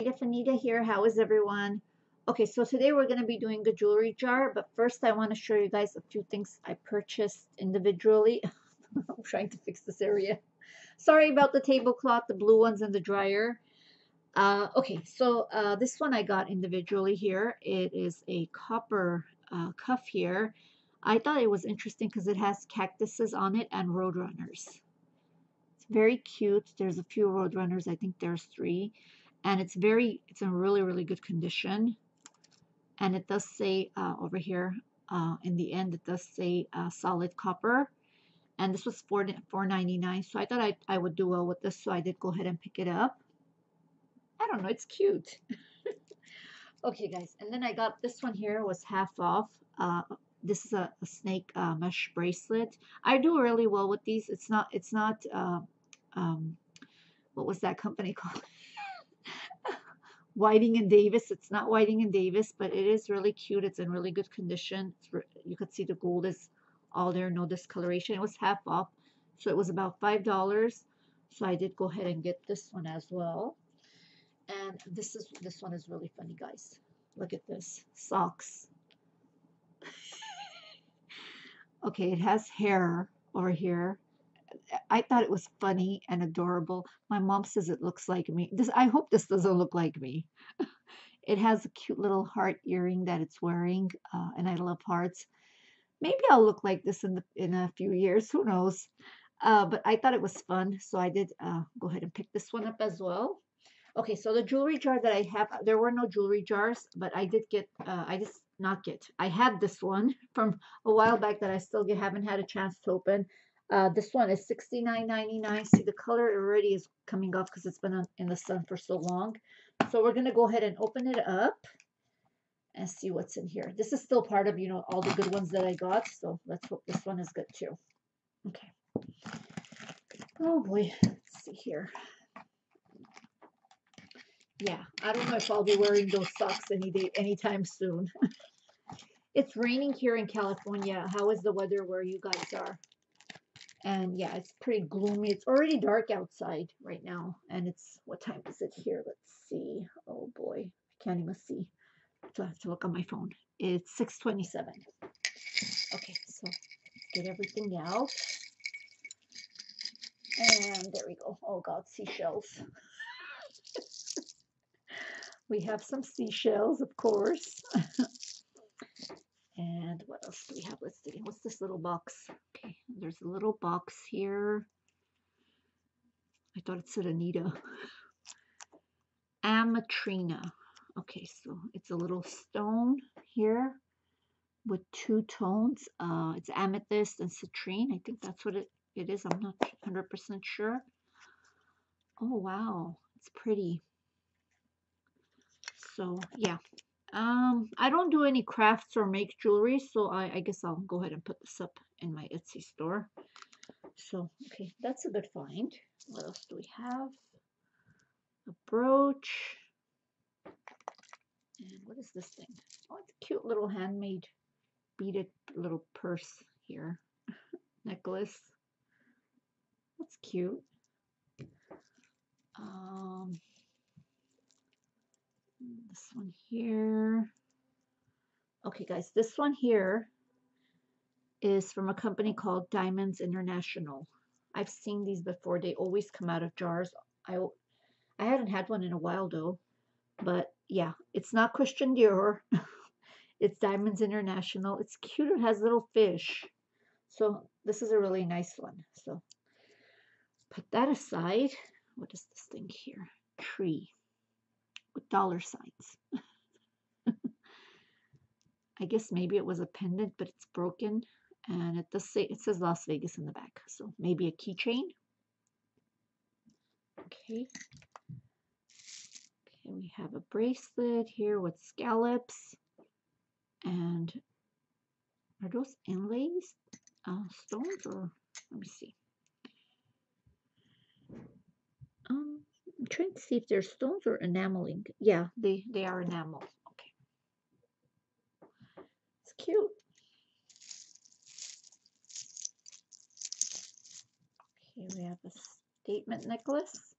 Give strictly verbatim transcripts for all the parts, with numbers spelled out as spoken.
I guess Anita here. How is everyone? Okay, so today we're going to be doing a jewelry jar, but first I want to show you guys a few things I purchased individually. I'm trying to fix this area. Sorry about the tablecloth, the blue ones, and the dryer. Uh, okay, so uh, this one I got individually here. It is a copper uh, cuff here. I thought it was interesting because it has cactuses on it and roadrunners. It's very cute. There's a few roadrunners. I think there's three. And it's very, it's in really, really good condition. And it does say uh, over here uh, in the end, it does say uh, solid copper. And this was four ninety-nine. So I thought I, I would do well with this. So I did go ahead and pick it up. I don't know. It's cute. Okay, guys. And then I got this one here was half off. Uh, this is a, a snake uh, mesh bracelet. I do really well with these. It's not, it's not, uh, um, what was that company called? Whiting and Davis. It's not Whiting and Davis, but it is really cute. It's in really good condition. You could see the gold is all there, no discoloration. It was half off, so it was about five dollars. So I did go ahead and get this one as well. And this is this one is really funny, guys. Look at this. Socks. Okay, it has hair over here. I thought it was funny and adorable. My mom says it looks like me. This, I hope this doesn't look like me. It has a cute little heart earring that it's wearing, uh, and I love hearts. Maybe I'll look like this in the, in a few years. Who knows? Uh, but I thought it was fun, so I did uh, go ahead and pick this one up as well. Okay, so the jewelry jar that I have, there were no jewelry jars, but I did get, uh, I just not get. I had this one from a while back that I still get, haven't had a chance to open. Uh, this one is sixty-nine ninety-nine. See, the color already is coming off because it's been on, in the sun for so long. So we're going to go ahead and open it up and see what's in here. This is still part of, you know, all the good ones that I got. So let's hope this one is good too. Okay. Oh boy. Let's see here. Yeah, I don't know if I'll be wearing those socks any day, anytime soon. It's raining here in California. How is the weather where you guys are? And yeah, it's pretty gloomy. It's already dark outside right now. And it's, what time is it here? Let's see. Oh boy, I can't even see. So I have to look on my phone. It's six twenty-seven. Okay, so get everything out. And there we go. Oh God, seashells. We have some seashells, of course. And what else do we have? Let's see. What's this little box? Okay, there's a little box here. I thought it said Anita. Amatrina. Okay, so it's a little stone here with two tones. Uh, it's amethyst and citrine. I think that's what it, it is. I'm not one hundred percent sure. Oh, wow. It's pretty. So, yeah. Um, I don't do any crafts or make jewelry, so I, I guess I'll go ahead and put this up in my Etsy store. So, okay, that's a good find. What else do we have? A brooch. And what is this thing? Oh, it's a cute little handmade beaded little purse here. Necklace. That's cute. Um... This one here. Okay, guys, this one here is from a company called Diamonds International. I've seen these before. They always come out of jars. I, I haven't had one in a while, though. But, yeah, it's not Christian Dior. It's Diamonds International. It's cute. It has little fish. So this is a really nice one. So put that aside. What is this thing here? Tree. With dollar signs. I guess maybe it was a pendant, but it's broken, and it does say, it says Las Vegas in the back, so maybe a keychain. Okay. Okay, we have a bracelet here with scallops, and are those inlays, uh, stones, or let me see. Um. I'm trying to see if they're stones or enameling. Yeah, they, they are enamel. Okay. It's cute. Okay, we have a statement necklace.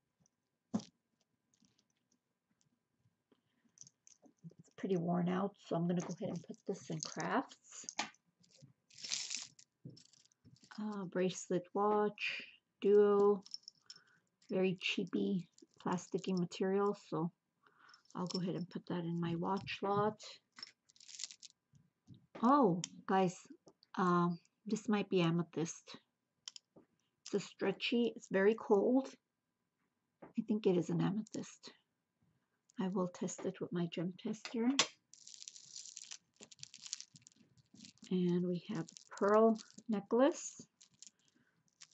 pretty worn out, so I'm going to go ahead and put this in crafts. Uh, bracelet, watch, duo, very cheapy plasticky material, so I'll go ahead and put that in my watch lot. Oh, guys, uh, this might be amethyst. It's a stretchy, it's very cold. I think it is an amethyst. I will test it with my gem tester. And we have a pearl necklace.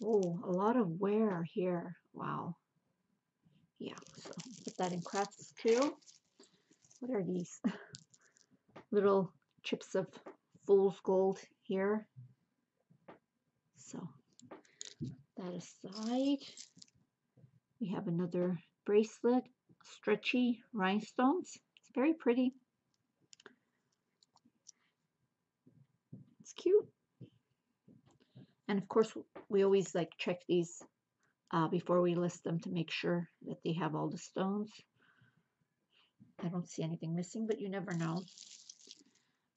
Oh, a lot of wear here. Wow. Yeah, so put that in crafts too. What are these? Little chips of fool's gold here. So, that aside, we have another bracelet. Stretchy rhinestones. It's very pretty. It's cute. And of course, we always like check these uh, before we list them to make sure that they have all the stones. I don't see anything missing, but you never know.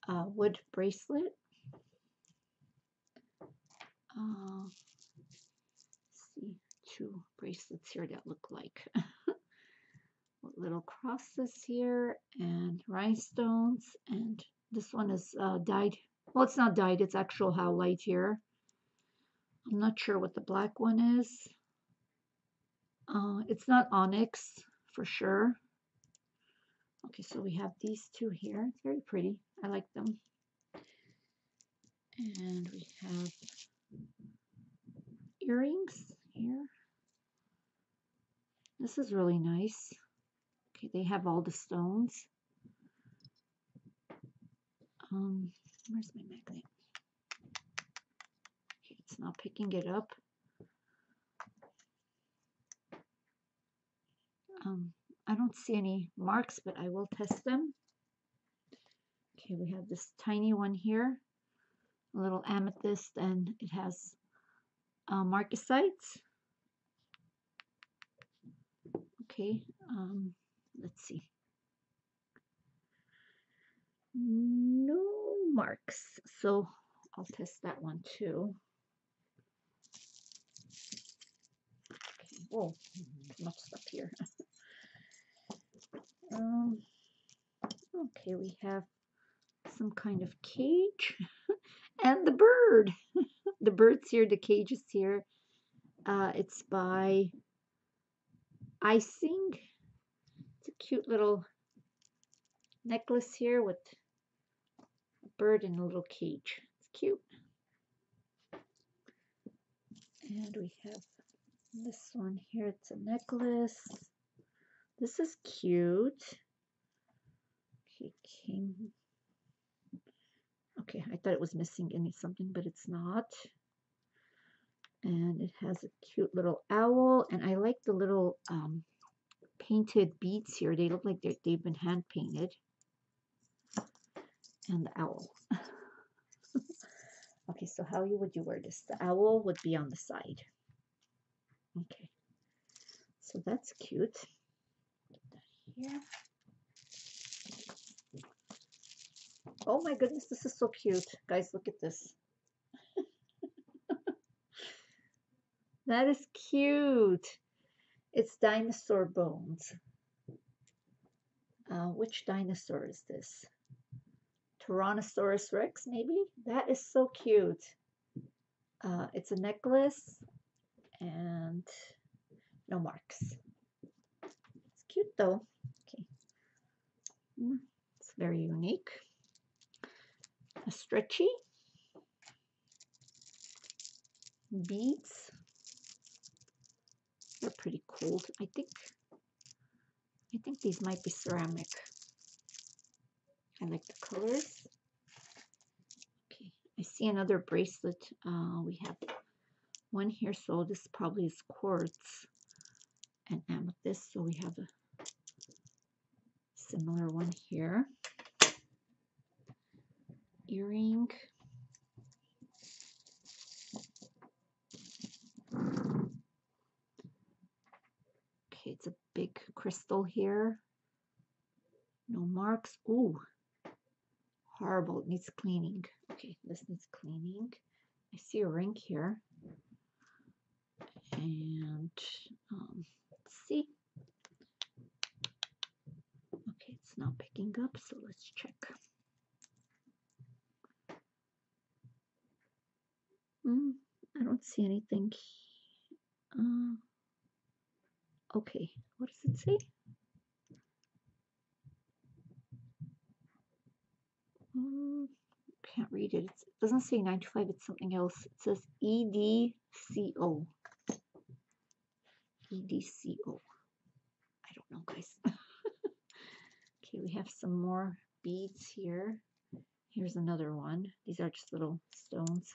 Uh, wood bracelet. Uh, let's see, two bracelets here that look like. Little crosses here and rhinestones, and this one is uh, dyed. Well, it's not dyed, it's actual howlite here. I'm not sure what the black one is. Uh, it's not onyx for sure. Okay, so we have these two here. It's very pretty. I like them. And we have earrings here. This is really nice. Okay, they have all the stones. Um, where's my magnet? Okay, it's not picking it up. Um, I don't see any marks, but I will test them. Okay, we have this tiny one here, a little amethyst, and it has uh, marcasites. Okay. Um, Let's see. No marks. So I'll test that one too. Okay. Whoa, too much stuff here. um, okay, we have some kind of cage and the bird. The bird's here, the cage is here. Uh, it's by Icing. Cute little necklace here with a bird in a little cage. It's cute. And we have this one here. It's a necklace. This is cute. Okay, came. Okay, I thought it was missing any something, but it's not. And it has a cute little owl, and I like the little um painted beads here. They look like they've been hand painted. And the owl. Okay, so how would you wear this? The owl would be on the side. Okay, so that's cute. Get that here. Oh my goodness, this is so cute. Guys, look at this. That is cute. It's dinosaur bones. Uh, which dinosaur is this? Tyrannosaurus Rex, maybe? That is so cute. Uh, it's a necklace and no marks. It's cute though. Okay. It's very unique. A stretchy. Beads. They're pretty cold. I think I think these might be ceramic. I like the colors. Okay, I see another bracelet. Uh, we have one here, so this probably is quartz and amethyst. So we have a similar one here. Earring. It's a big crystal here. No marks. Ooh, horrible. It needs cleaning. Okay, this needs cleaning. I see a ring here. And um, let's see. Okay, it's not picking up, so let's check. Mm, I don't see anything. Uh, okay, what does it say? Um, can't read it. It's, it doesn't say ninety-five, it's something else. It says E D C O. E D C O. I don't know, guys. Okay, we have some more beads here. Here's another one. These are just little stones.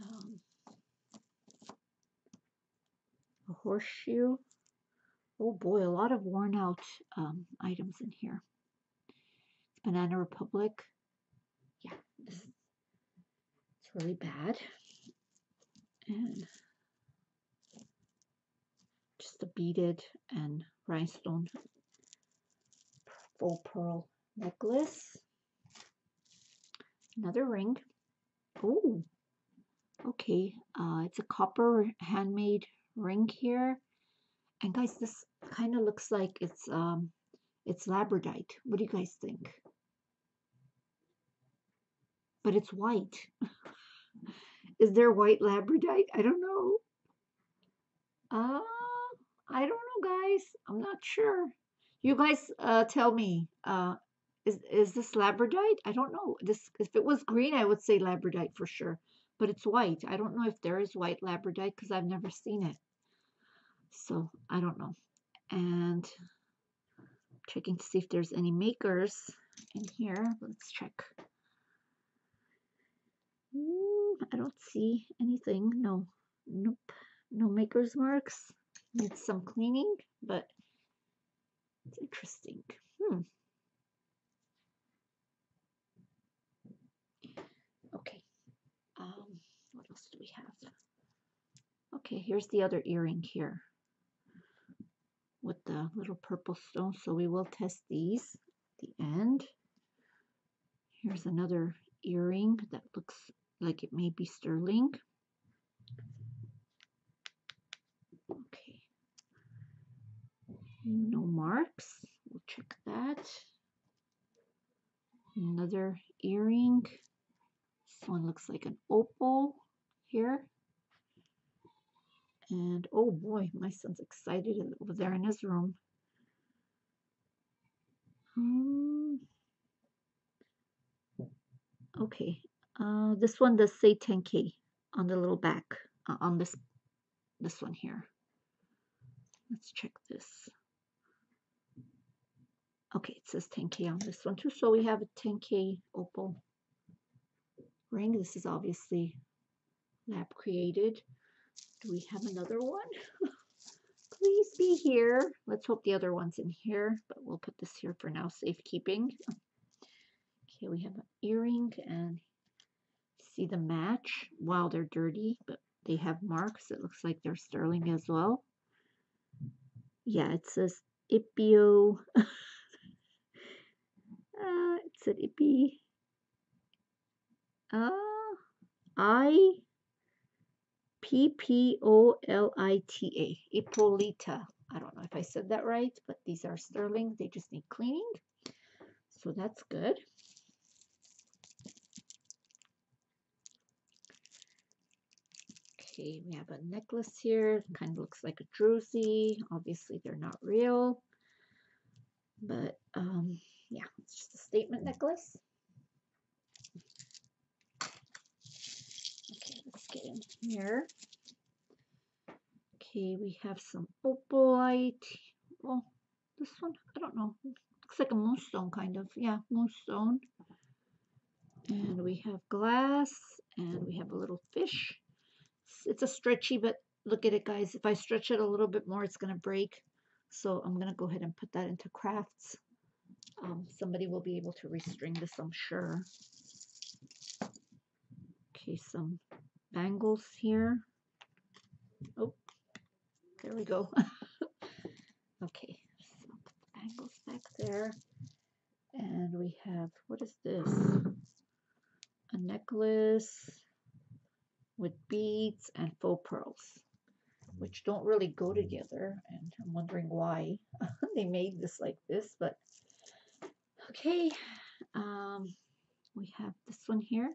Um, a horseshoe. Oh boy, a lot of worn out um, items in here. It's Banana Republic. Yeah, this is, it's really bad. And just a beaded and rhinestone full pearl necklace. Another ring. Oh, okay. Uh, it's a copper handmade ring here. And guys, this kind of looks like it's um, it's labradorite. What do you guys think? But it's white. Is there white labradorite? I don't know. Uh, I don't know, guys. I'm not sure. You guys uh, tell me. Uh, is, is this labradorite? I don't know. This, if it was green, I would say labradorite for sure. But it's white. I don't know if there is white labradorite because I've never seen it. So, I don't know. And checking to see if there's any makers in here. Let's check. I don't see anything. No, nope, no maker's marks. Needs some cleaning, but it's interesting. Hmm. Okay. Um. What else do we have? Okay, here's the other earring here with the little purple stone. So we will test these at the end. Here's another earring that looks like it may be sterling. Okay. No marks. We'll check that. Another earring. This one looks like an opal here. And oh boy, my son's excited over there in his room. Um, okay. Uh, this one does say ten K on the little back, uh, on this this one here. Let's check this. Okay, it says ten K on this one too. So we have a ten K opal ring. This is obviously lab created. Do we have another one? Please be here. Let's hope the other one's in here, but we'll put this here for now, safekeeping. Okay, we have an earring and see the match. Wow, they're dirty, but they have marks. It looks like they're sterling as well. Yeah, it says Ippio. uh, it said Ippy. Uh, I P P O L I T A. Ippolita. I don't know if I said that right, but these are sterling. They just need cleaning. So that's good. Okay, we have a necklace here. It kind of looks like a druzy. Obviously, they're not real. But, um, yeah, it's just a statement necklace. Okay, let's get in here. Okay, we have some opalite. Well, this one, I don't know. Looks like a moonstone, kind of. Yeah, moonstone. And we have glass. And we have a little fish. It's a stretchy, but look at it, guys. If I stretch it a little bit more, it's going to break. So I'm going to go ahead and put that into crafts. Um, somebody will be able to restring this, I'm sure. Okay, some bangles here. Oh, there we go. Okay, some back there. And we have, what is this? A necklace with beads and faux pearls, which don't really go together, and I'm wondering why they made this like this, but okay. Um, we have this one here.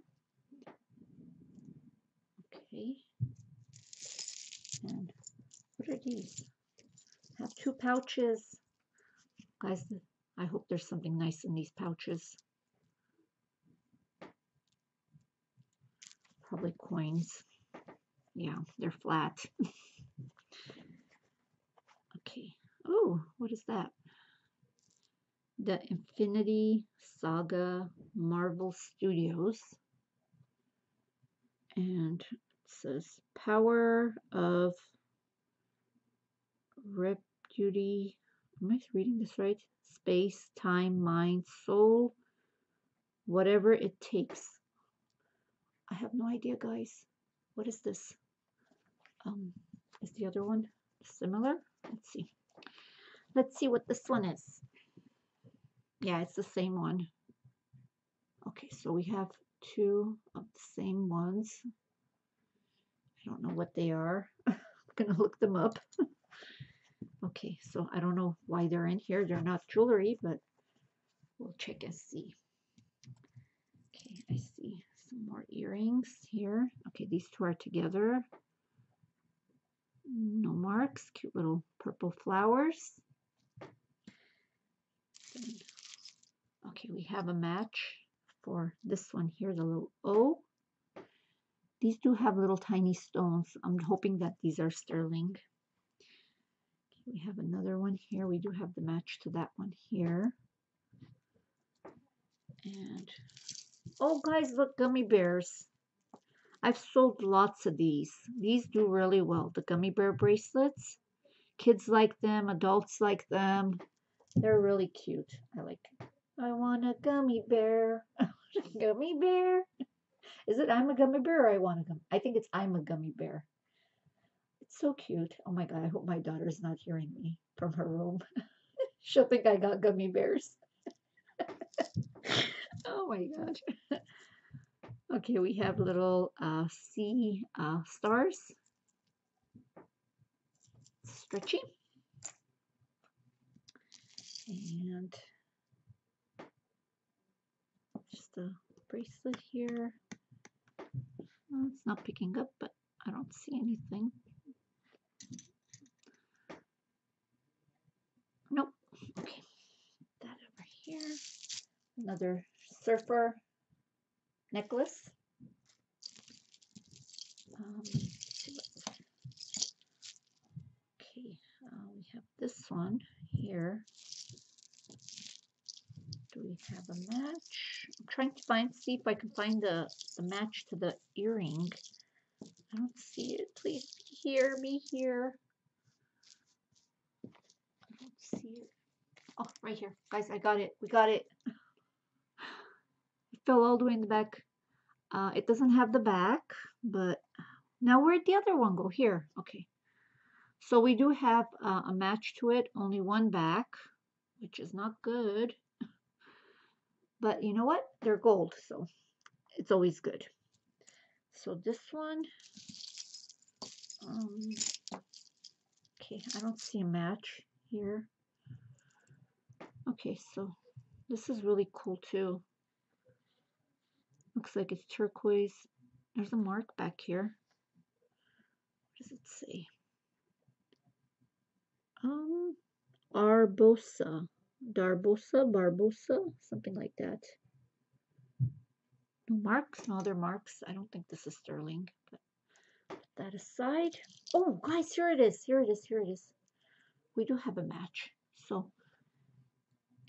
Okay. And what are these? I have two pouches. Guys, I hope there's something nice in these pouches. Probably coins. Yeah, they're flat. Okay. Oh, what is that? The Infinity Saga, Marvel Studios. And it says Power of Rep Duty. Am I reading this right? Space, time, mind, soul, whatever it takes. I have no idea, guys. What is this? Um, is the other one similar? Let's see. Let's see what this one is. Yeah, it's the same one. Okay, so we have two of the same ones. I don't know what they are. I'm gonna look them up. Okay, so I don't know why they're in here. They're not jewelry, but we'll check and see. Okay, I see some more earrings here. Okay, these two are together. No marks. Cute little purple flowers. Okay, we have a match for this one here, the little O. These do have little tiny stones. I'm hoping that these are sterling. We have another one here. We do have the match to that one here. And, oh guys, look, gummy bears. I've sold lots of these. These do really well. The gummy bear bracelets. Kids like them. Adults like them. They're really cute. I like it. I want a gummy bear. I want a gummy bear. Is it I'm a gummy bear or I want a gummy? I think it's I'm a gummy bear. So cute. Oh my god, I hope my daughter's not hearing me from her room. She'll think I got gummy bears. Oh my god. Okay, we have little uh, sea uh, stars. Stretchy. And just a bracelet here. Well, it's not picking up, but I don't see anything. Nope. Okay. That over here. Another surfer necklace. Um, okay. Uh, we have this one here. Do we have a match? I'm trying to find, see if I can find the, the match to the earring. I don't see it. Please be here. Be here. See it. Oh, right here, guys, I got it. We got it. It fell all the way in the back. Uh, it doesn't have the back, but now where'd the other one go? Here. Okay, so we do have uh, a match to it, only one back, which is not good, but you know what, they're gold, so it's always good. So this one, um, okay, I don't see a match here. Okay, so this is really cool too. Looks like it's turquoise. There's a mark back here. What does it say? Um, Barbosa, Darbosa, Barbosa, something like that. No marks, no other marks. I don't think this is sterling, but put that aside. Oh, guys, here it is. Here it is. Here it is. We do have a match. So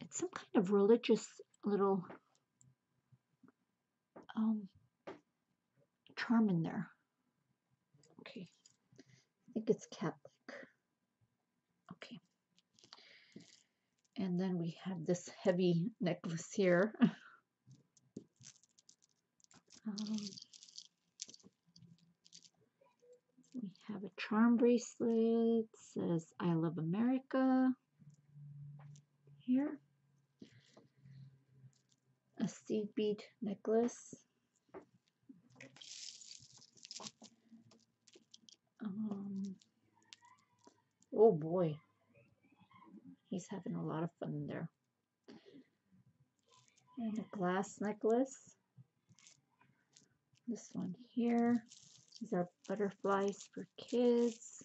it's some kind of religious little um, charm in there. Okay. I think it's Catholic. Okay. And then we have this heavy necklace here. um, we have a charm bracelet. It says I love America. here, a seed bead necklace, um, oh boy, he's having a lot of fun there, and a glass necklace, this one here, these are butterflies for kids.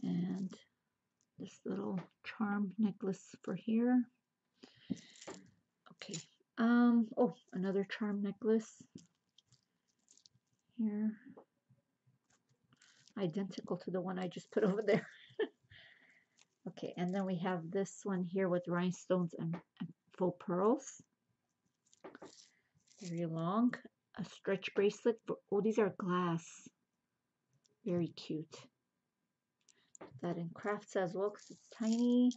And this little charm necklace for here. Okay. Um. Oh, another charm necklace here, identical to the one I just put over there. Okay. And then we have this one here with rhinestones and, and faux pearls. Very long. A stretch bracelet. For, oh, these are glass. Very cute. That in crafts as well because it's tiny.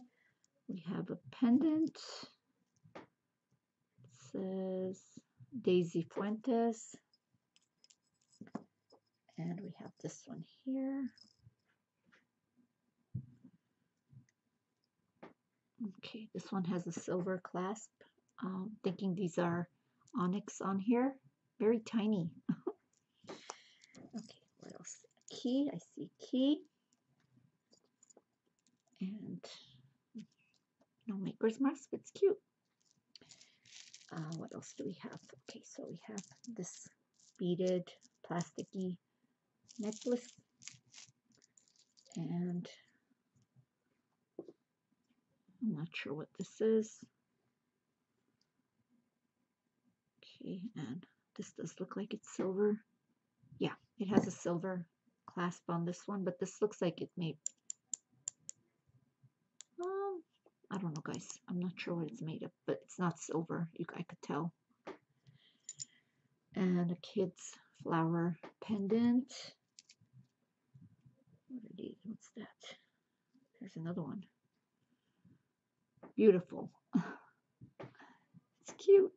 We have a pendant. It says Daisy Fuentes. And we have this one here. Okay, this one has a silver clasp. I'm thinking these are onyx on here. Very tiny. Okay, what else? A key. I see key. And no maker's mask, but it's cute. Uh, what else do we have? Okay, so we have this beaded plasticky necklace and I'm not sure what this is. Okay, and this does look like it's silver. Yeah, it has a silver clasp on this one, but this looks like it may. I don't know, guys. I'm not sure what it's made of, but it's not silver. You, I could tell. And a kid's flower pendant. What are these? What's that? There's another one. Beautiful. It's cute.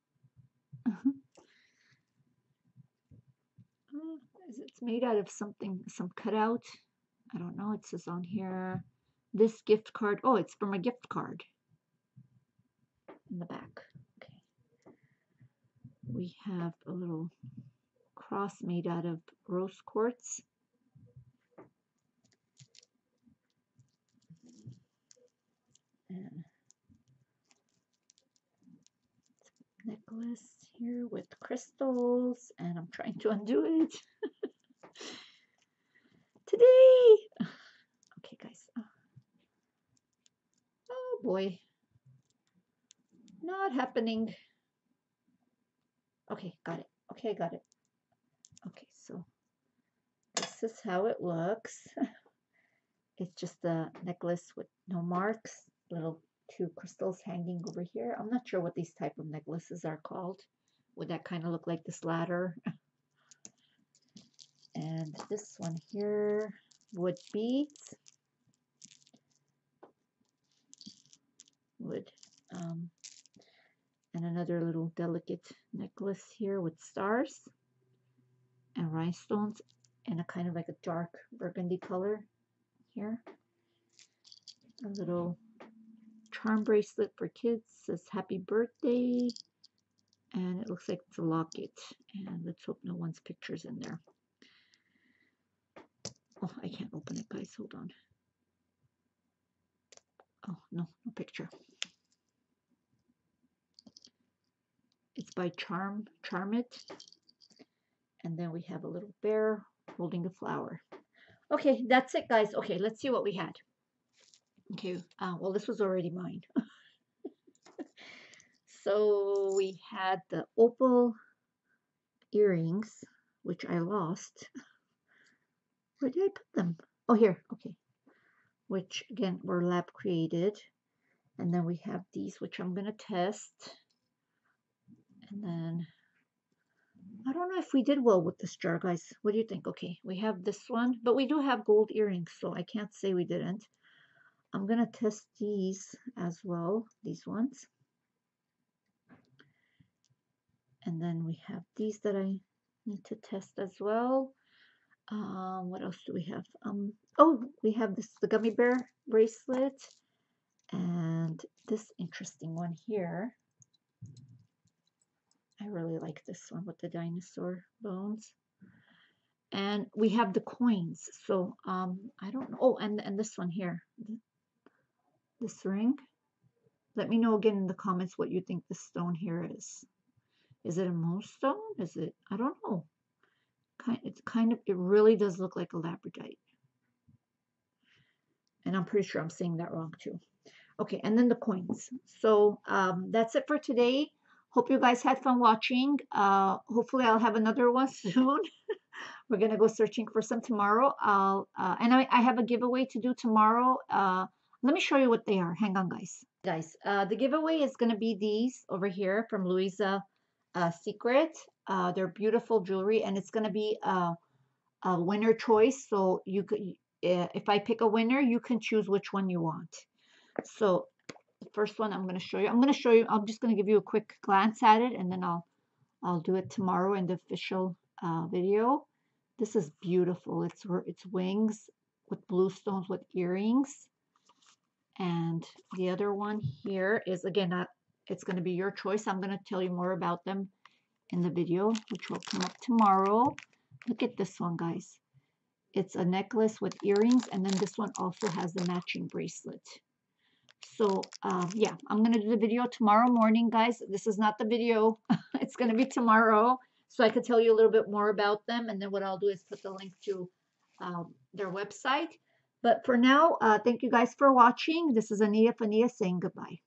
It's made out of something, some cutout. I don't know. It says on here. This gift card, oh, it's from a gift card in the back. Okay. We have a little cross made out of rose quartz. And necklace here with crystals, and I'm trying to undo it today. Okay, guys. Boy, not happening. Okay, got it. Okay, got it. Okay, so this is how it looks. It's just a necklace with no marks, little two crystals hanging over here. I'm not sure what these type of necklaces are called. Would that kind of look like this ladder? And this one here, wood beads. Wood, um, and another little delicate necklace here with stars and rhinestones and a kind of like a dark burgundy color here. A little charm bracelet for kids, says happy birthday, and it looks like it's a locket, and let's hope no one's picture's in there. Oh, I can't open it, guys, hold on. Oh, no, no picture. It's by Charm, Charm It. And then we have a little bear holding a flower. Okay, that's it, guys. Okay, let's see what we had. Okay, uh, well, this was already mine. So we had the opal earrings, which I lost. Where did I put them? Oh, here, okay. Which again were lab created, and then we have these which I'm gonna test, and then I don't know if we did well with this jar, guys. What do you think? Okay, we have this one, but we do have gold earrings, so I can't say we didn't. I'm gonna test these as well, these ones, and then we have these that I need to test as well. Um, what else do we have? Um, oh, we have this, the gummy bear bracelet, and this interesting one here. I really like this one with the dinosaur bones. And we have the coins. So um, I don't know. Oh, and, and this one here, this ring. Let me know again in the comments what you think the stone here is. Is it a moonstone? Is it? I don't know. It's kind of, it really does look like a labradorite. And I'm pretty sure I'm saying that wrong too. Okay, and then the coins. So um, that's it for today. Hope you guys had fun watching. Uh, hopefully I'll have another one soon. We're going to go searching for some tomorrow. I'll, uh, and I, I have a giveaway to do tomorrow. Uh, let me show you what they are. Hang on, guys. Guys, uh, the giveaway is going to be these over here from Louisa uh, Secret. Uh, they're beautiful jewelry, and it's going to be a, a winner choice. So you could, if I pick a winner, you can choose which one you want. So the first one I'm going to show you. I'm going to show you. I'm just going to give you a quick glance at it, and then I'll I'll do it tomorrow in the official uh, video. This is beautiful. It's it's wings with blue stones with earrings, and the other one here is again. Uh, it's going to be your choice. I'm going to tell you more about them in the video, which will come up tomorrow. Look at this one, guys. It's a necklace with earrings, and then this one also has the matching bracelet. So um, yeah, I'm gonna do the video tomorrow morning, guys. This is not the video. It's gonna be tomorrow, so I could tell you a little bit more about them, and then what I'll do is put the link to um, their website. But for now, uh, thank you guys for watching. This is Anita Fania saying goodbye.